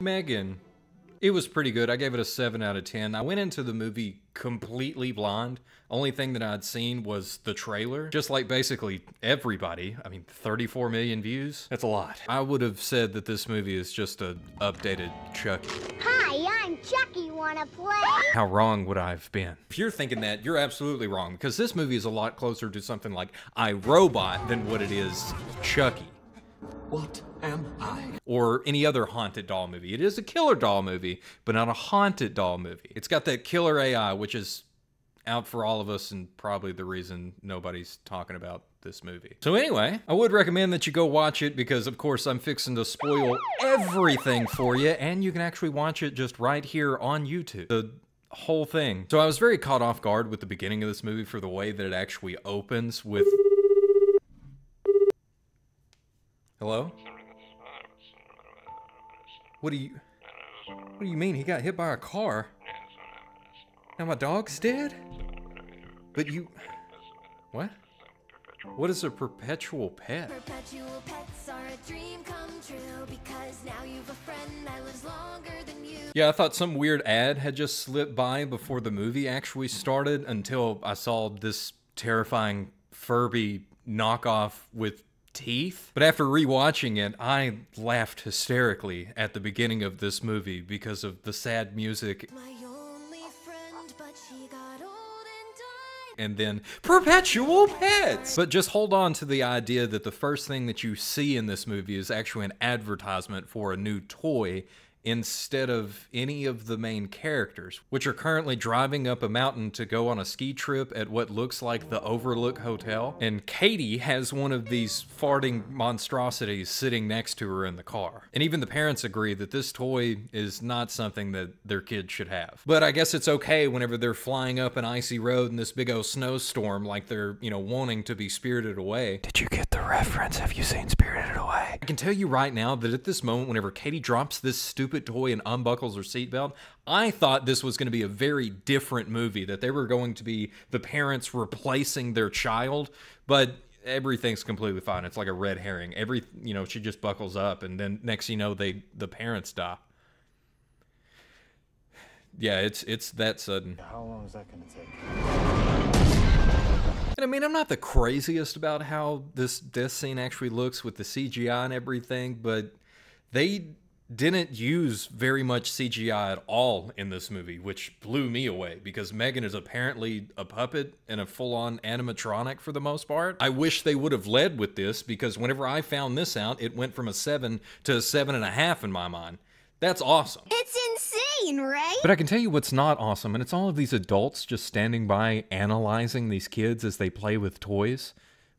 M3GAN. It was pretty good. I gave it a 7 out of 10. I went into the movie completely blind. Only thing that I'd seen was the trailer. Just like basically everybody. I mean, 34 million views. That's a lot. I would have said that this movie is just an updated Chucky. Hi, I'm Chucky. Wanna play? How wrong would I have been? If you're thinking that, you're absolutely wrong, because this movie is a lot closer to something like iRobot than what it is Chucky. What am I? Or any other haunted doll movie. It is a killer doll movie, but not a haunted doll movie. It's got that killer AI, which is out for all of us and probably the reason nobody's talking about this movie. So anyway, I would recommend that you go watch it because, of course, I'm fixing to spoil everything for you, and you can actually watch it just right here on YouTube. The whole thing. So I was very caught off guard with the beginning of this movie for the way that it actually opens with... Hello? What do you mean? He got hit by a car? Now my dog's dead? But you... What? What is a perpetual pet? Perpetual pets are a dream come true because now you've a friend that lives longer than you. Yeah, I thought some weird ad had just slipped by before the movie actually started until I saw this terrifying Furby knockoff with teeth. But after rewatching it, I laughed hysterically at the beginning of this movie because of the sad music. My only friend, but she got old and died. And then Perpetual Pets. But just hold on to the idea that the first thing that you see in this movie is actually an advertisement for a new toy instead of any of the main characters, which are currently driving up a mountain to go on a ski trip at what looks like the Overlook Hotel. And Katie has one of these farting monstrosities sitting next to her in the car. And even the parents agree that this toy is not something that their kids should have. But I guess it's okay whenever they're flying up an icy road in this big old snowstorm like they're, you know, wanting to be spirited away. Did you get the reference? Have you seen Spirited Away? I can tell you right now that at this moment, whenever Katie drops this stupid toy and unbuckles her seatbelt, I thought this was going to be a very different movie, that they were going to be the parents replacing their child, but everything's completely fine. It's like a red herring. You know, she just buckles up, and then next you know, the parents die. Yeah, it's that sudden. How long is that going to take? And I mean, I'm not the craziest about how this death scene actually looks with the CGI and everything, but they didn't use very much CGI at all in this movie, which blew me away because M3GAN is apparently a puppet and a full-on animatronic for the most part. I wish they would have led with this because whenever I found this out, it went from a 7 to a 7.5 in my mind. That's awesome. It's insane, right? But I can tell you what's not awesome, and it's all of these adults just standing by analyzing these kids as they play with toys,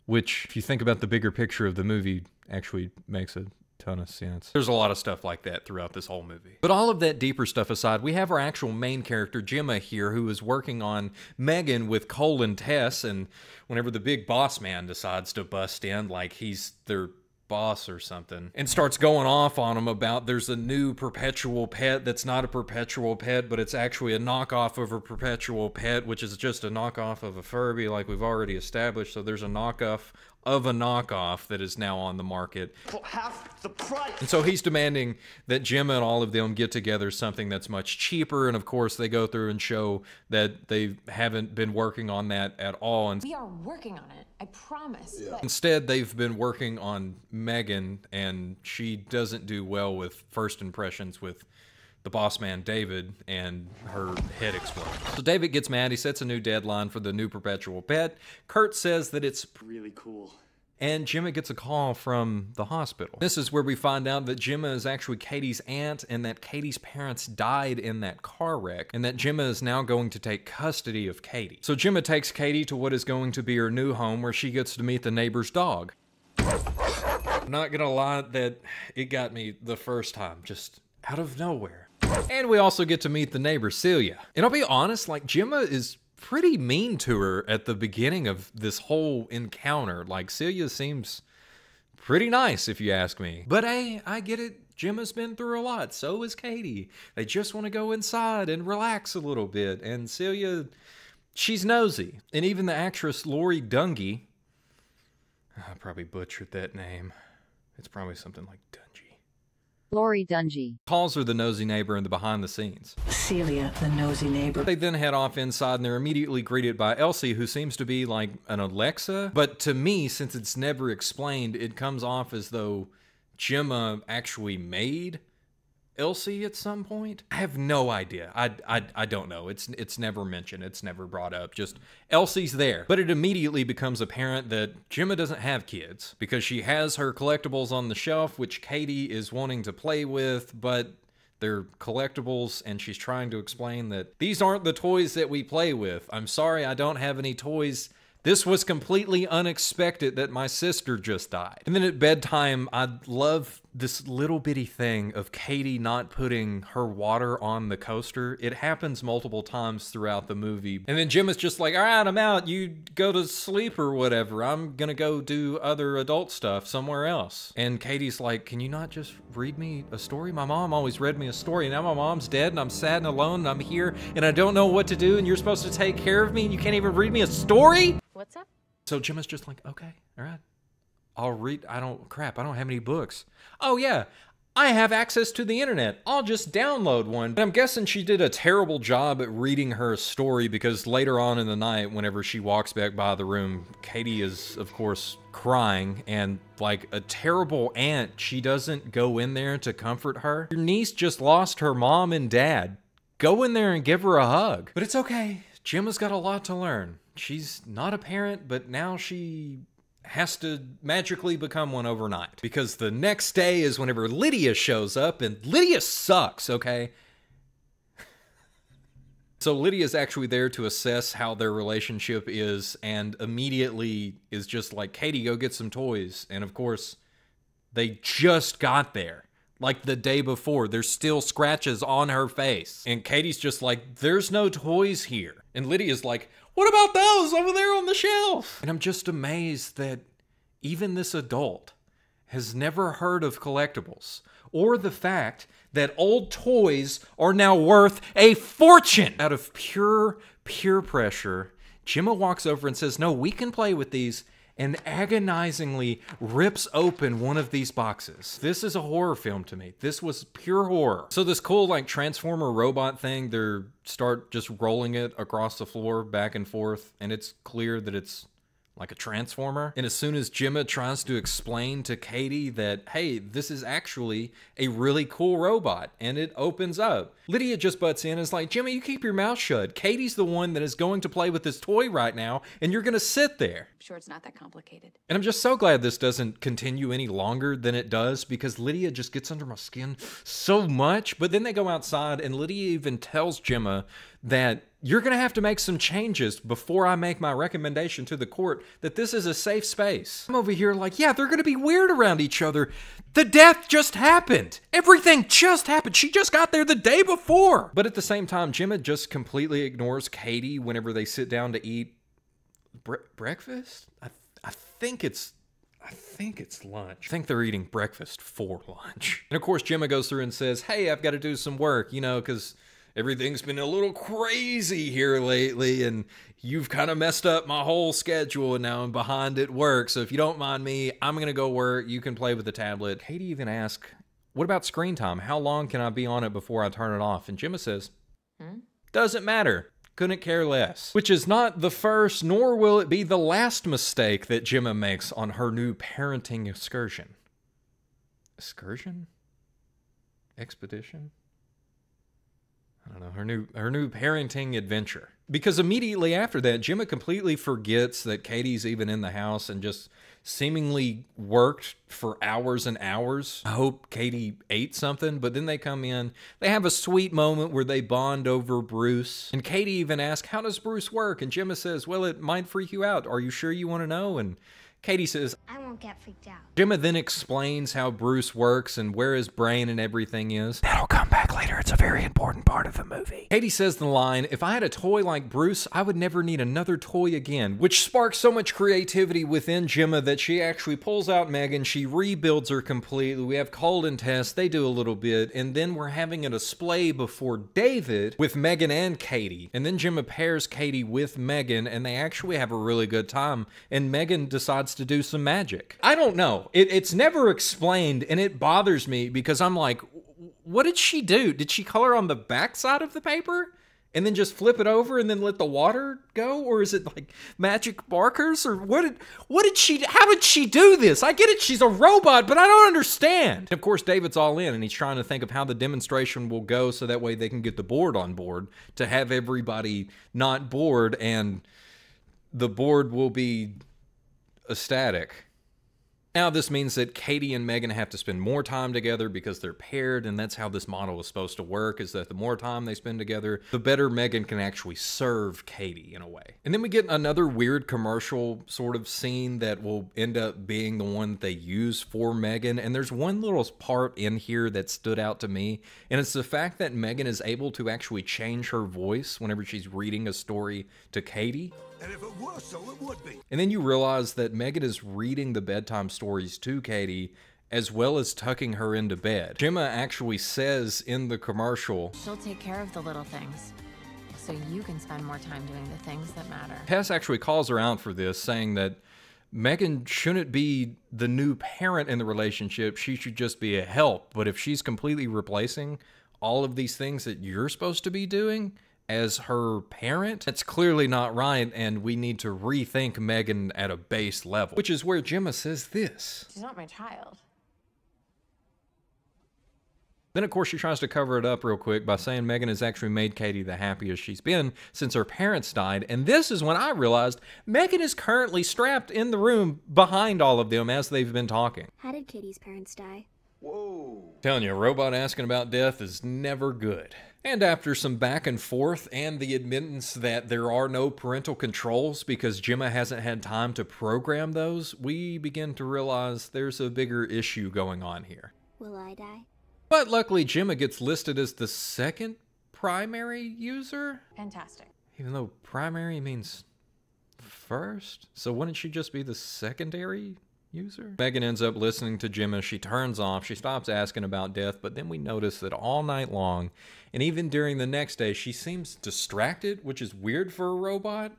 which, if you think about the bigger picture of the movie, actually makes it ton of sense. There's a lot of stuff like that throughout this whole movie. But all of that deeper stuff aside, we have our actual main character, Gemma, here, who is working on M3GAN with Cole and Tess, and whenever the big boss man decides to bust in, like he's their boss or something, and starts going off on him about there's a new perpetual pet that's not a perpetual pet, but it's actually a knockoff of a perpetual pet, which is just a knockoff of a Furby, like we've already established. So there's a knockoff of a knockoff that is now on the market for half the price. And so he's demanding that Gemma and all of them get together something that's much cheaper, and of course they go through and show that they haven't been working on that at all. And we are working on it, I promise. Yeah. Instead, they've been working on M3GAN, and she doesn't do well with first impressions with the boss man, David, and her head explodes. So David gets mad. He sets a new deadline for the new perpetual pet. Kurt says that it's really cool. And Gemma gets a call from the hospital. This is where we find out that Gemma is actually Katie's aunt and that Katie's parents died in that car wreck and that Gemma is now going to take custody of Katie. So Gemma takes Katie to what is going to be her new home where she gets to meet the neighbor's dog. I'm not gonna lie, that it got me the first time, just out of nowhere. And we also get to meet the neighbor, Celia. And I'll be honest, like, Gemma is pretty mean to her at the beginning of this whole encounter. Like, Celia seems pretty nice, if you ask me. But hey, I get it. Gemma's been through a lot. So is Katie. They just want to go inside and relax a little bit. And Celia, she's nosy. And even the actress, Lori Dungey, I probably butchered that name. It's probably something like Dungy. Lori Dungey calls her the nosy neighbor in the behind the scenes. Celia, the nosy neighbor. They then head off inside and they're immediately greeted by Elsie, who seems to be like an Alexa. But to me, since it's never explained, it comes off as though Gemma actually made Elsie at some point. I have no idea. I don't know. It's never mentioned. It's never brought up. Just Elsie's there. But it immediately becomes apparent that Gemma doesn't have kids because she has her collectibles on the shelf, which Katie is wanting to play with, but they're collectibles, and she's trying to explain that these aren't the toys that we play with. I'm sorry, I don't have any toys. This was completely unexpected that my sister just died. And then at bedtime, I love this little bitty thing of Katie not putting her water on the coaster. It happens multiple times throughout the movie. And then Jim is just like, all right, I'm out. You go to sleep or whatever. I'm gonna go do other adult stuff somewhere else. And Katie's like, can you not just read me a story? My mom always read me a story. Now my mom's dead and I'm sad and alone and I'm here and I don't know what to do and you're supposed to take care of me and you can't even read me a story? What's up? So Gemma's just like, okay, all right. I'll read, crap, I don't have any books. Oh yeah, I have access to the internet. I'll just download one. And I'm guessing she did a terrible job at reading her story because later on in the night, whenever she walks back by the room, Katie is, of course, crying, and like a terrible aunt, she doesn't go in there to comfort her. Your niece just lost her mom and dad. Go in there and give her a hug. But it's okay. Gemma's got a lot to learn. She's not a parent, but now she has to magically become one overnight. Because the next day is whenever Lydia shows up, and Lydia sucks, okay? So Lydia's actually there to assess how their relationship is, and immediately is just like, Katie, go get some toys. And of course, they just got there. Like the day before, there's still scratches on her face. And Katie's just like, there's no toys here. And Lydia's like, what about those over there on the shelf? And I'm just amazed that even this adult has never heard of collectibles or the fact that old toys are now worth a fortune. Out of pure peer pressure, Gemma walks over and says, no, we can play with these, and agonizingly rips open one of these boxes. This is a horror film to me. This was pure horror. So this cool like transformer robot thing, they start just rolling it across the floor back and forth, and it's clear that it's like a transformer. And as soon as Gemma tries to explain to Katie that, hey, this is actually a really cool robot, and it opens up, Lydia just butts in and is like, Gemma, you keep your mouth shut. Katie's the one that is going to play with this toy right now, and you're gonna sit there. I'm sure it's not that complicated. And I'm just so glad this doesn't continue any longer than it does, because Lydia just gets under my skin so much. But then they go outside, and Lydia even tells Gemma that you're gonna have to make some changes before I make my recommendation to the court that this is a safe space. I'm over here like, yeah, they're gonna be weird around each other. The death just happened. Everything just happened. She just got there the day before. But at the same time, Gemma just completely ignores Katie whenever they sit down to eat breakfast? I think it's lunch. I think they're eating breakfast for lunch. And of course, Gemma goes through and says, hey, I've gotta do some work, you know, cause everything's been a little crazy here lately, and you've kind of messed up my whole schedule, and now I'm behind at work. So if you don't mind me, I'm going to go work. You can play with the tablet. Katie even asks, what about screen time? How long can I be on it before I turn it off? And Gemma says, doesn't matter. Couldn't care less. Which is not the first, nor will it be the last mistake that Gemma makes on her new parenting excursion. Excursion? Expedition? I don't know, her new parenting adventure. Because immediately after that, Gemma completely forgets that Katie's even in the house and just seemingly worked for hours and hours. I hope Katie ate something, but then they come in. They have a sweet moment where they bond over Bruce. And Katie even asks, how does Bruce work? And Gemma says, well, it might freak you out. Are you sure you want to know? And Katie says, I won't get freaked out. Gemma then explains how Bruce works and where his brain and everything is. That'll come back later. later. It's a very important part of the movie. Katie says the line, if I had a toy like Bruce, I would never need another toy again, which sparks so much creativity within Gemma that she actually pulls out Megan. She rebuilds her completely. We have Cole and Tess. They do a little bit. And then we're having a display before David with Megan and Katie. And then Gemma pairs Katie with Megan, and they actually have a really good time. And Megan decides to do some magic. I don't know. It's never explained, and it bothers me because I'm like, what did she do? Did she color on the backside of the paper and then just flip it over and then let the water go? Or is it like magic markers? Or what did she, how did she do this? I get it, she's a robot, but I don't understand. And of course, David's all in and he's trying to think of how the demonstration will go so that way they can get the board on board to have everybody not bored, and the board will be ecstatic. Now, this means that Katie and Megan have to spend more time together because they're paired, and that's how this model is supposed to work, is that the more time they spend together, the better Megan can actually serve Katie in a way. And then we get another weird commercial sort of scene that will end up being the one they use for Megan, and there's one little part in here that stood out to me, and it's the fact that Megan is able to actually change her voice whenever she's reading a story to Katie. And if it were so, it would be. And then you realize that Megan is reading the bedtime stories to Katie, as well as tucking her into bed. Gemma actually says in the commercial, she'll take care of the little things, so you can spend more time doing the things that matter. Tess actually calls her out for this, saying that Megan shouldn't be the new parent in the relationship. She should just be a help. But if she's completely replacing all of these things that you're supposed to be doing as her parent, that's clearly not right, and we need to rethink Megan at a base level, which is where Gemma says this. She's not my child. Then, of course, she tries to cover it up real quick by saying Megan has actually made Katie the happiest she's been since her parents died. And this is when I realized Megan is currently strapped in the room behind all of them as they've been talking. How did Katie's parents die? Whoa. Telling you, a robot asking about death is never good. And after some back and forth and the admittance that there are no parental controls because Gemma hasn't had time to program those, we begin to realize there's a bigger issue going on here. Will I die? But luckily, Gemma gets listed as the second primary user. Fantastic. Even though primary means first, so wouldn't she just be the secondary user? Megan ends up listening to Gemma. She turns off. She stops asking about death, but then we notice that all night long, and even during the next day, she seems distracted, which is weird for a robot.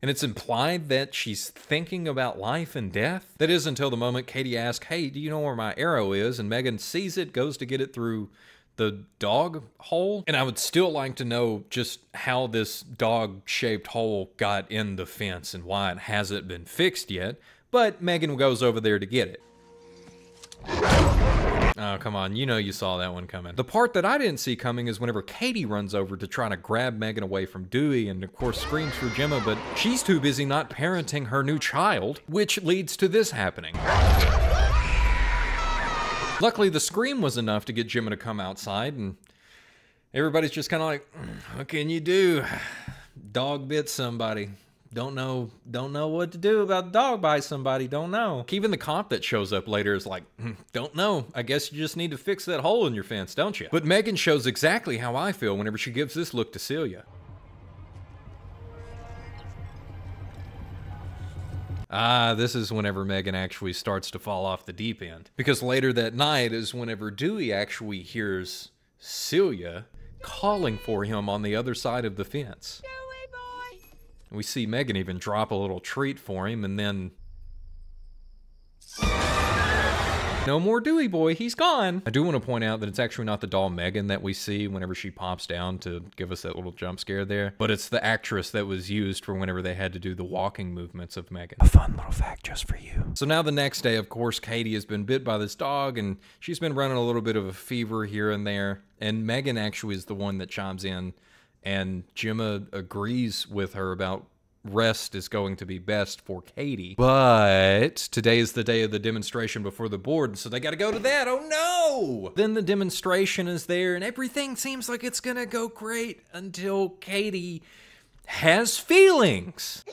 And it's implied that she's thinking about life and death. That is until the moment Katie asks, hey, do you know where my arrow is? And Megan sees it, goes to get it through the dog hole. And I would still like to know just how this dog-shaped hole got in the fence and why it hasn't been fixed yet. But Megan goes over there to get it. Oh, come on. You know you saw that one coming. The part that I didn't see coming is whenever Katie runs over to try to grab Megan away from Dewey and, of course, screams for Gemma, but she's too busy not parenting her new child, which leads to this happening. Luckily, the scream was enough to get Gemma to come outside, and everybody's just kind of like, what can you do? Dog bit somebody. Don't know what to do about a dog bite somebody, don't know. Even the cop that shows up later is like, don't know. I guess you just need to fix that hole in your fence, don't you? But Megan shows exactly how I feel whenever she gives this look to Celia. Ah, this is whenever Megan actually starts to fall off the deep end. Because later that night is whenever Dewey actually hears Celia calling for him on the other side of the fence. We see Megan even drop a little treat for him, and then no more Dewey boy, he's gone. I do want to point out that it's actually not the doll Megan that we see whenever she pops down to give us that little jump scare there, but it's the actress that was used for whenever they had to do the walking movements of Megan. A fun little fact just for you. So now the next day, of course, Katie has been bit by this dog, and she's been running a little bit of a fever here and there, and Megan actually is the one that chimes in, and Gemma agrees with her about rest is going to be best for Katie. But today is the day of the demonstration before the board, so they gotta go to that. Oh no! Then the demonstration is there, and everything seems like it's gonna go great until Katie has feelings.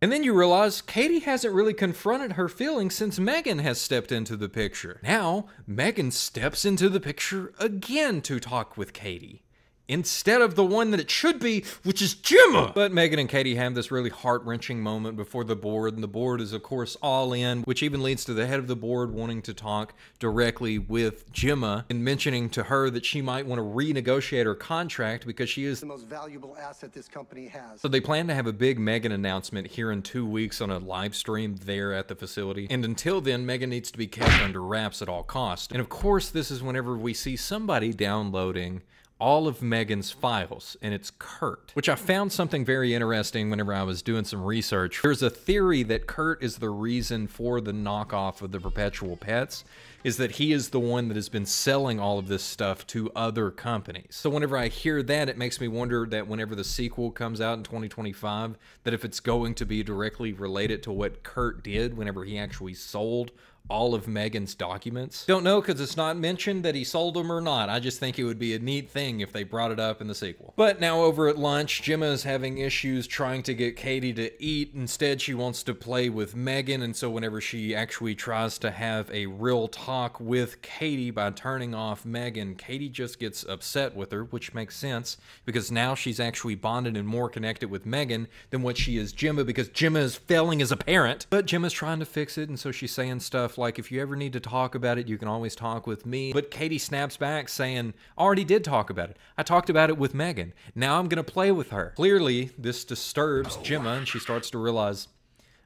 And then you realize Katie hasn't really confronted her feelings since M3GAN has stepped into the picture. Now, M3GAN steps into the picture again to talk with Katie, instead of the one that it should be, which is Gemma. But M3GAN and Katie have this really heart-wrenching moment before the board, and the board is, of course, all in, which even leads to the head of the board wanting to talk directly with Gemma and mentioning to her that she might want to renegotiate her contract because she is the most valuable asset this company has. So they plan to have a big M3GAN announcement here in 2 weeks on a live stream there at the facility. And until then, M3GAN needs to be kept under wraps at all costs. And of course, this is whenever we see somebody downloading all of M3GAN's files, and it's Kurt, which I found something very interesting whenever I was doing some research. There's a theory that Kurt is the reason for the knockoff of the Perpetual Pets, is that he is the one that has been selling all of this stuff to other companies. So whenever I hear that, it makes me wonder that whenever the sequel comes out in 2025, that if it's going to be directly related to what Kurt did whenever he actually sold all of M3GAN's documents. Don't know, because it's not mentioned that he sold them or not. I just think it would be a neat thing if they brought it up in the sequel. But now over at lunch, Gemma is having issues trying to get Katie to eat. Instead, she wants to play with M3GAN, and so whenever she actually tries to have a real talk with Katie by turning off M3GAN, Katie just gets upset with her, which makes sense, because now she's actually bonded and more connected with M3GAN than what she is Gemma, because Gemma is failing as a parent. But Gemma's trying to fix it, and so she's saying stuff like, if you ever need to talk about it, you can always talk with me. But Katie snaps back saying, I already did talk about it. I talked about it with M3GAN. Now I'm going to play with her. Clearly, this disturbs Gemma, and she starts to realize,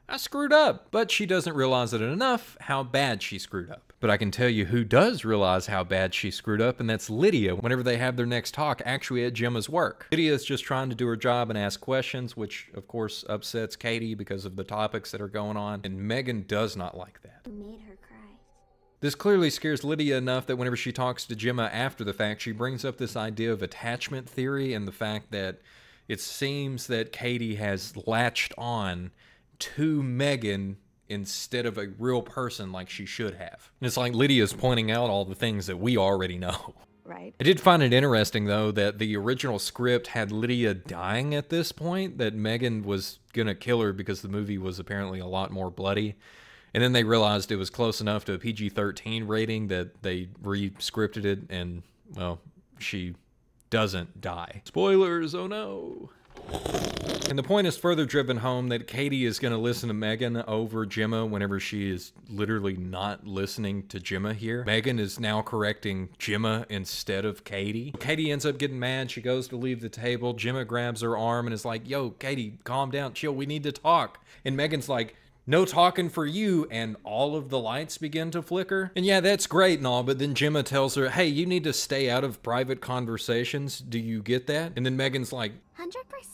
I screwed up. But she doesn't realize it enough how bad she screwed up. But I can tell you who does realize how bad she screwed up, and that's Lydia, whenever they have their next talk actually at Gemma's work. Lydia is just trying to do her job and ask questions, which of course upsets Katie because of the topics that are going on, and M3GAN does not like that. You made her cry. This clearly scares Lydia enough that whenever she talks to Gemma after the fact, she brings up this idea of attachment theory and the fact that it seems that Katie has latched on to M3GAN instead of a real person like she should have. And it's like Lydia's pointing out all the things that we already know. Right. I did find it interesting, though, that the original script had Lydia dying at this point, that M3GAN was gonna kill her because the movie was apparently a lot more bloody. And then they realized it was close enough to a PG-13 rating that they re-scripted it, and, well, she doesn't die. Spoilers, oh no. And the point is further driven home that Katie is going to listen to M3GAN over Gemma whenever she is literally not listening to Gemma here. M3GAN is now correcting Gemma instead of Katie. Katie ends up getting mad. She goes to leave the table. Gemma grabs her arm and is like, yo, Katie, calm down, chill, we need to talk. And M3GAN's like, no talking for you, and all of the lights begin to flicker. And yeah, that's great and all, but then Gemma tells her, hey, you need to stay out of private conversations. Do you get that? And then M3GAN's like, 100%.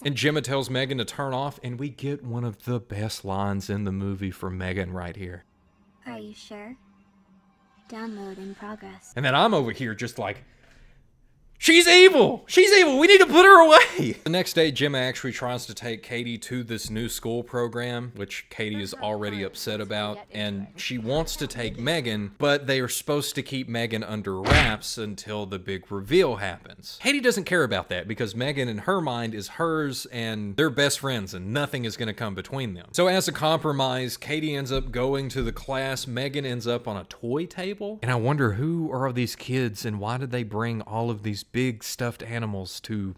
And Gemma tells M3GAN to turn off, and we get one of the best lines in the movie from M3GAN right here. Are you sure? Download in progress. And then I'm over here just like, she's evil! She's evil! We need to put her away! The next day, Gemma actually tries to take Katie to this new school program, which Katie is already upset about, and she wants to take M3GAN, but they are supposed to keep M3GAN under wraps until the big reveal happens. Katie doesn't care about that because M3GAN in her mind is hers, and they're best friends, and nothing is gonna come between them. So as a compromise, Katie ends up going to the class, M3GAN ends up on a toy table, and I wonder, who are these kids and why did they bring all of these big stuffed animals to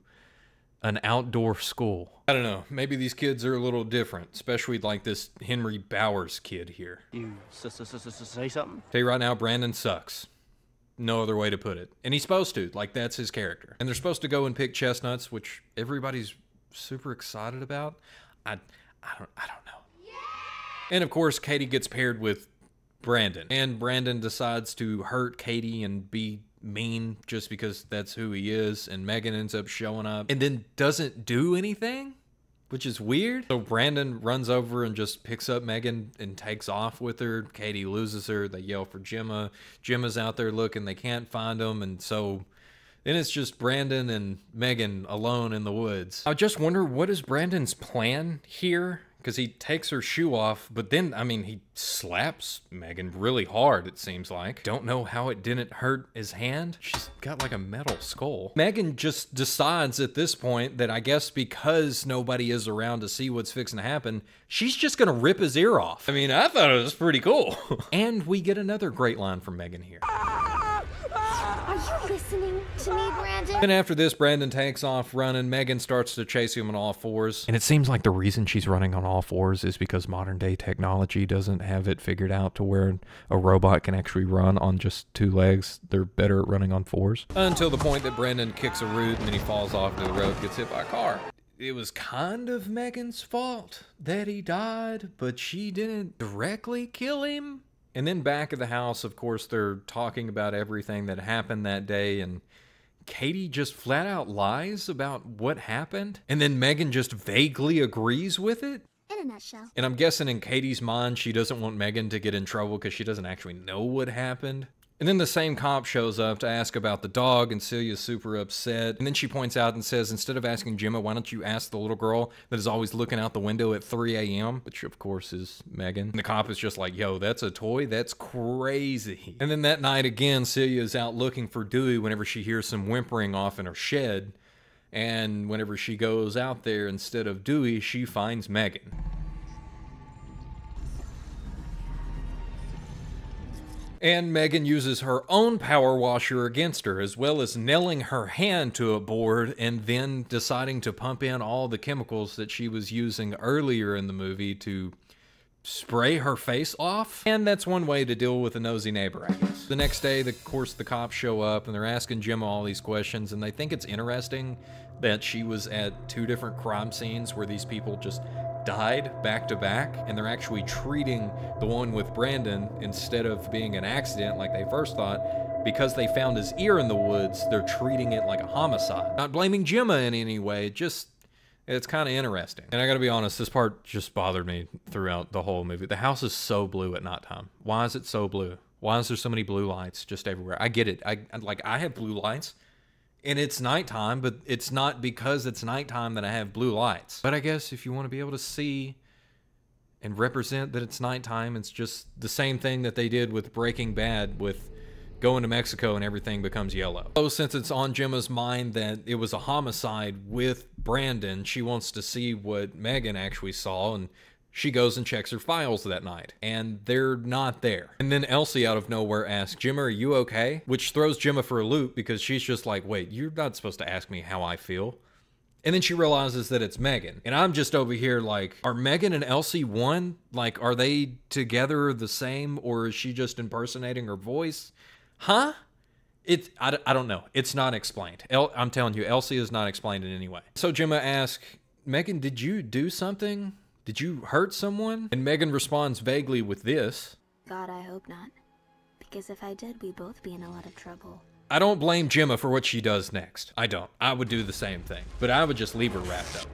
an outdoor school? I don't know, maybe these kids are a little different, especially like this Henry Bowers kid here. You say something? Tell you right now, Brandon sucks. No other way to put it. And he's supposed to, like, that's his character. And they're supposed to go and pick chestnuts, which everybody's super excited about. I don't know. Yeah! And of course, Katie gets paired with Brandon. And Brandon decides to hurt Katie and be mean just because that's who he is, and M3GAN ends up showing up and then doesn't do anything, which is weird. So Brandon runs over and just picks up M3GAN and takes off with her. Katie loses her. They yell for Gemma. Gemma's out there looking. They can't find him, and so then it's just Brandon and M3GAN alone in the woods. I just wonder, what is Brandon's plan here? because he takes her shoe off, but then, I mean, he slaps Megan really hard, it seems like. Don't know how it didn't hurt his hand. She's got like a metal skull. Megan just decides at this point that I guess because nobody is around to see what's fixing to happen, she's just gonna rip his ear off. I mean, I thought it was pretty cool. And we get another great line from Megan here. Are you listening to me, Brandon? And after this, Brandon takes off running. Megan starts to chase him on all fours. And it seems like the reason she's running on all fours is because modern day technology doesn't have it figured out to where a robot can actually run on just two legs. They're better at running on fours. Until the point that Brandon kicks a root and then he falls off to the road, gets hit by a car. It was kind of Megan's fault that he died, but she didn't directly kill him. And then back at the house, of course, they're talking about everything that happened that day, and Katie just flat out lies about what happened, and then Megan just vaguely agrees with it. In a nutshell. And I'm guessing in Katie's mind, she doesn't want Megan to get in trouble because she doesn't actually know what happened. And then the same cop shows up to ask about the dog, and Celia's super upset. And then she points out and says, instead of asking Gemma, why don't you ask the little girl that is always looking out the window at 3 a.m., which of course is Megan. And the cop is just like, yo, that's a toy? That's crazy. And then that night again, Celia is out looking for Dewey whenever she hears some whimpering off in her shed. And whenever she goes out there, instead of Dewey, she finds Megan. And Megan uses her own power washer against her, as well as nailing her hand to a board and then deciding to pump in all the chemicals that she was using earlier in the movie to spray her face off. And that's one way to deal with a nosy neighbor, I guess. The next day, of course, the cops show up and they're asking Gemma all these questions, and they think it's interesting that she was at two different crime scenes where these people just died back to back, and they're actually treating the one with Brandon instead of being an accident like they first thought. Because they found his ear in the woods, they're treating it like a homicide. Not blaming Gemma in any way, just it's kind of interesting. And I gotta be honest, this part just bothered me throughout the whole movie. The house is so blue at nighttime. Why is it so blue? Why is there so many blue lights just everywhere? I get it. I have blue lights and it's nighttime, but it's not because it's nighttime that I have blue lights. But I guess if you want to be able to see and represent that it's nighttime, it's just the same thing that they did with Breaking Bad with going to Mexico and everything becomes yellow. So since it's on Gemma's mind that it was a homicide with Brandon, she wants to see what Megan actually saw, and she goes and checks her files that night, and they're not there. And then Elsie out of nowhere asks, Gemma, are you okay? Which throws Gemma for a loop because she's just like, wait, you're not supposed to ask me how I feel. And then she realizes that it's Megan. And I'm just over here like, are Megan and Elsie one? Like, are they together the same, or is she just impersonating her voice? Huh? I don't know. It's not explained. I'm telling you, Elsie is not explained in any way. So Gemma asks, Megan, did you do something? Did you hurt someone? And Megan responds vaguely with this. God, I hope not. Because if I did, we'd both be in a lot of trouble. I don't blame Gemma for what she does next. I don't. I would do the same thing. But I would just leave her wrapped up.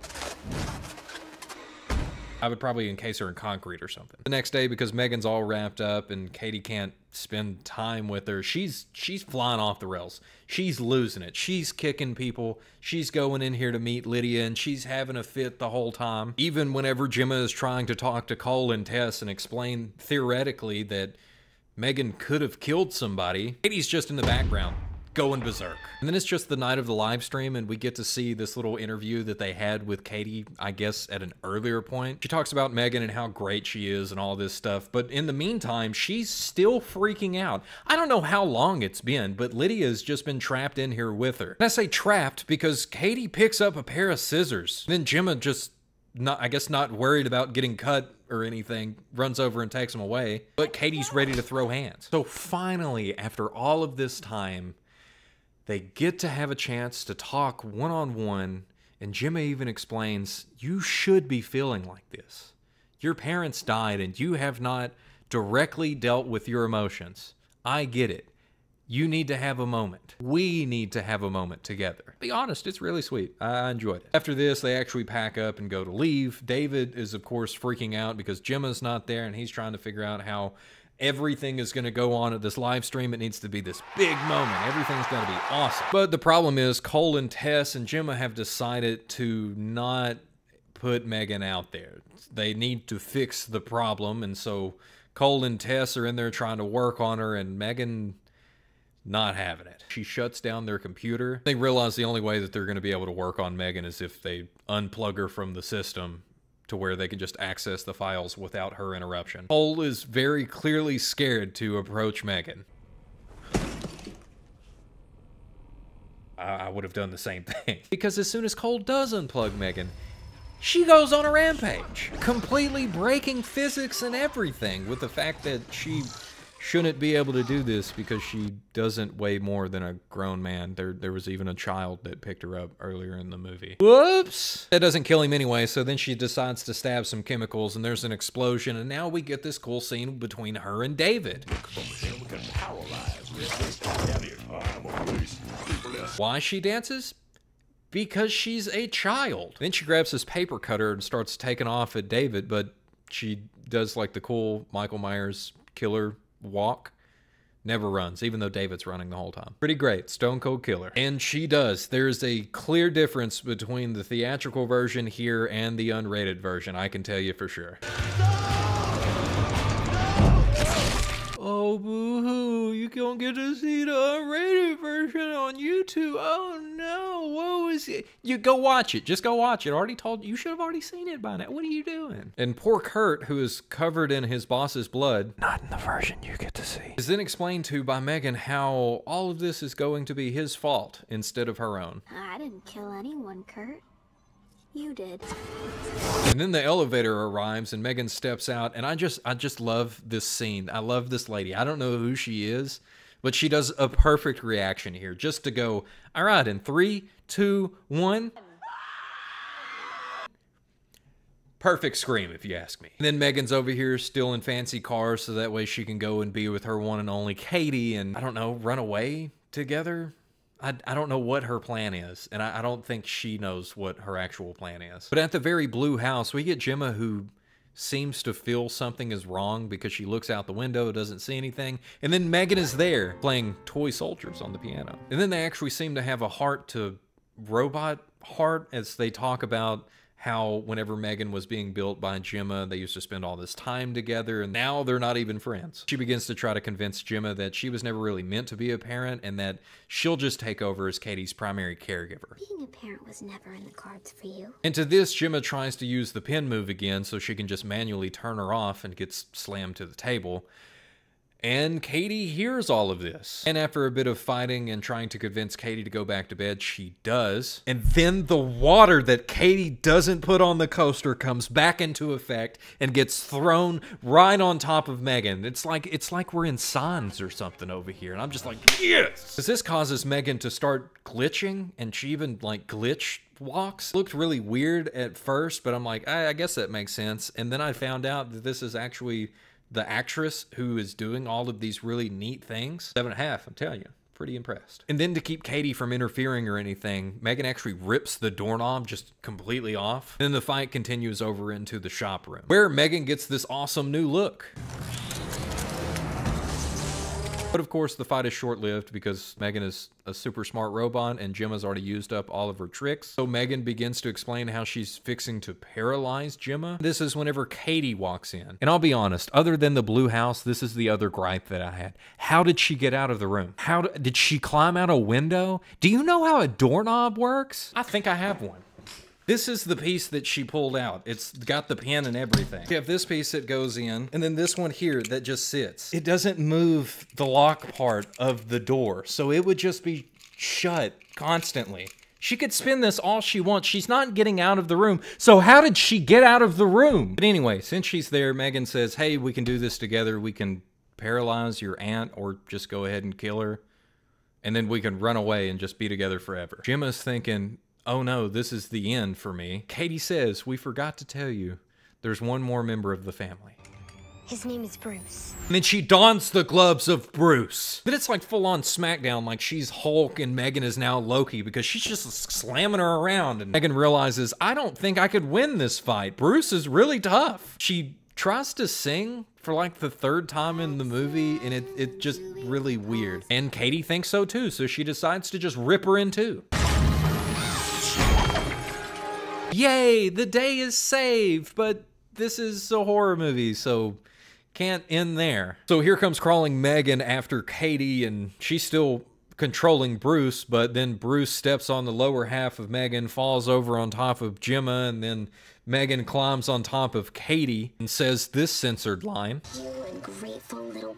I would probably encase her in concrete or something. The next day, because Megan's all wrapped up and Katie can't spend time with her, she's flying off the rails. She's losing it. She's kicking people. She's going in here to meet Lydia, and she's having a fit the whole time. Even whenever Gemma is trying to talk to Cole and Tess and explain theoretically that Megan could have killed somebody, Katie's just in the background going berserk. And then it's just the night of the live stream, and we get to see this little interview that they had with Katie, I guess, at an earlier point. She talks about Megan and how great she is and all this stuff, but in the meantime, she's still freaking out. I don't know how long it's been, but Lydia's just been trapped in here with her. And I say trapped because Katie picks up a pair of scissors. Then Gemma just, I guess not worried about getting cut or anything, runs over and takes them away. But Katie's ready to throw hands. So finally, after all of this time, they get to have a chance to talk one-on-one, and Gemma even explains, you should be feeling like this. Your parents died, and you have not directly dealt with your emotions. I get it. You need to have a moment. We need to have a moment together. Be honest, it's really sweet. I enjoyed it. After this, they actually pack up and go to leave. David is, of course, freaking out because Gemma's not there, and he's trying to figure out how everything is going to go on at this live stream. It needs to be this big moment. Everything's going to be awesome. But the problem is Cole and Tess and Gemma have decided to not put M3GAN out there. They need to fix the problem, and so Cole and Tess are in there trying to work on her, and M3GAN not having it. She shuts down their computer. They realize the only way that they're going to be able to work on M3GAN is if they unplug her from the system to where they can just access the files without her interruption. Cole is very clearly scared to approach M3GAN. I would have done the same thing. Because as soon as Cole does unplug M3GAN, she goes on a rampage, completely breaking physics and everything with the fact that she shouldn't be able to do this because she doesn't weigh more than a grown man. There was even a child that picked her up earlier in the movie. Whoops! That doesn't kill him anyway, so then she decides to stab some chemicals and there's an explosion, and now we get this cool scene between her and David. Why she dances? Because she's a child. Then she grabs this paper cutter and starts taking off at David, but she does like the cool Michael Myers killer walk, never runs, even though David's running the whole time. Pretty great, stone cold killer. And she does. There's a clear difference between the theatrical version here and the unrated version, I can tell you for sure. No! Oh, boo-hoo, you don't get to see the unrated version on YouTube. Oh, no, what was it? You go watch it. Just go watch it. I already told you. You should have already seen it by now. What are you doing? And poor Kurt, who is covered in his boss's blood, not in the version you get to see, is then explained to by M3GAN how all of this is going to be his fault instead of her own. I didn't kill anyone, Kurt. You did. And then the elevator arrives and M3GAN steps out, and I just love this scene. I love this lady. I don't know who she is, but she does a perfect reaction here just to go, all right, in 3, 2, 1. Perfect scream, if you ask me. And then M3GAN's over here still in fancy cars, so that way she can go and be with her one and only Katie and, I don't know, run away together? I don't know what her plan is, and I don't think she knows what her actual plan is. But at the very blue house, we get Gemma, who seems to feel something is wrong because she looks out the window, doesn't see anything, and then M3GAN is there playing toy soldiers on the piano. And then they actually seem to have a heart to robot heart as they talk about how whenever M3GAN was being built by Gemma, they used to spend all this time together, and now they're not even friends. She begins to try to convince Gemma that she was never really meant to be a parent and that she'll just take over as Katie's primary caregiver. Being a parent was never in the cards for you. And to this, Gemma tries to use the pen move again so she can just manually turn her off and gets slammed to the table. And Katie hears all of this. And after a bit of fighting and trying to convince Katie to go back to bed, she does. And then the water that Katie doesn't put on the coaster comes back into effect and gets thrown right on top of M3GAN. It's like we're in Sans or something over here. And I'm just like, yes! Because this causes M3GAN to start glitching, and she even like glitched walks. Looked really weird at first, but I'm like, I guess that makes sense. And then I found out that this is actually the actress who is doing all of these really neat things. 7.5, I'm telling you, pretty impressed. And then to keep Katie from interfering or anything, M3GAN actually rips the doorknob just completely off. Then the fight continues over into the shop room, where M3GAN gets this awesome new look. But of course, the fight is short-lived because M3GAN is a super smart robot and Gemma's already used up all of her tricks. So M3GAN begins to explain how she's fixing to paralyze Gemma. This is whenever Katie walks in. And I'll be honest, other than the blue house, this is the other gripe that I had. How did she get out of the room? How did she climb out a window? Do you know how a doorknob works? I think I have one. This is the piece that she pulled out. It's got the pin and everything. You have this piece that goes in, and then this one here that just sits. It doesn't move the lock part of the door, so it would just be shut constantly. She could spin this all she wants. She's not getting out of the room. So how did she get out of the room? But anyway, since she's there, M3GAN says, hey, we can do this together. We can paralyze your aunt or just go ahead and kill her. And then we can run away and just be together forever. Gemma's thinking, oh no, this is the end for me. Katie says, we forgot to tell you, there's one more member of the family. His name is Bruce. And then she dons the gloves of Bruce. Then it's like full on SmackDown, like she's Hulk and M3GAN is now Loki because she's just slamming her around. And M3GAN realizes, I don't think I could win this fight. Bruce is really tough. She tries to sing for like the third time in the movie, and it's just really weird. And Katie thinks so too, so she decides to just rip her in two. yay, the day is saved, but this is a horror movie, so can't end there. So here comes crawling Megan after Katie, and she's still controlling Bruce, but then Bruce steps on the lower half of Megan, falls over on top of Gemma, and then Megan climbs on top of Katie and says this censored line. You ungrateful little.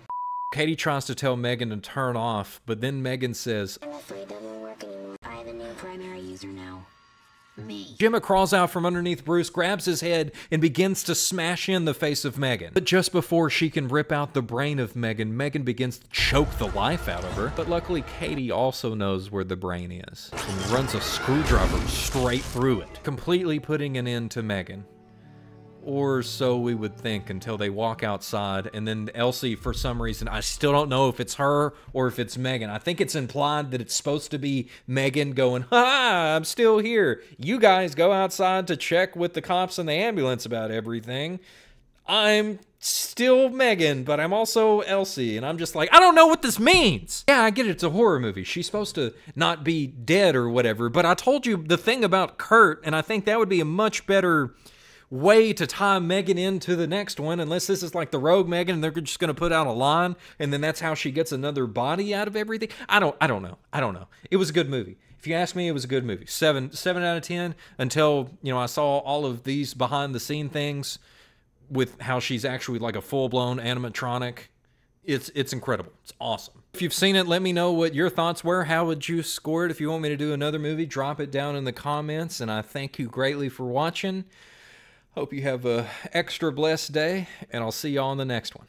Katie tries to tell Megan to turn off, but then Megan says, I'm afraid that won't work anymore. I, the new primary user now. Me. Gemma crawls out from underneath Bruce, grabs his head, and begins to smash in the face of Megan. But just before she can rip out the brain of Megan, Megan begins to choke the life out of her. But luckily, Katie also knows where the brain is and runs a screwdriver straight through it, completely putting an end to Megan. Or so we would think, until they walk outside, and then Elsie, for some reason, I still don't know if it's her or if it's Megan. I think it's implied that it's supposed to be Megan going, ha, I'm still here. You guys go outside to check with the cops and the ambulance about everything. I'm still Megan, but I'm also Elsie, and I'm just like, I don't know what this means. Yeah, I get it, it's a horror movie. She's supposed to not be dead or whatever, but I told you the thing about Kurt, and I think that would be a much better way to tie Megan into the next one, unless this is like the Rogue Megan and they're just going to put out a line and then that's how she gets another body out of everything. I don't know. It was a good movie. If you ask me, it was a good movie. 7 out of 10 until, you know, I saw all of these behind the scene things with how she's actually like a full-blown animatronic. It's incredible. It's awesome. If you've seen it, let me know what your thoughts were. How would you score it? If you want me to do another movie, drop it down in the comments, and I thank you greatly for watching. Hope you have an extra blessed day, and I'll see y'all on the next one.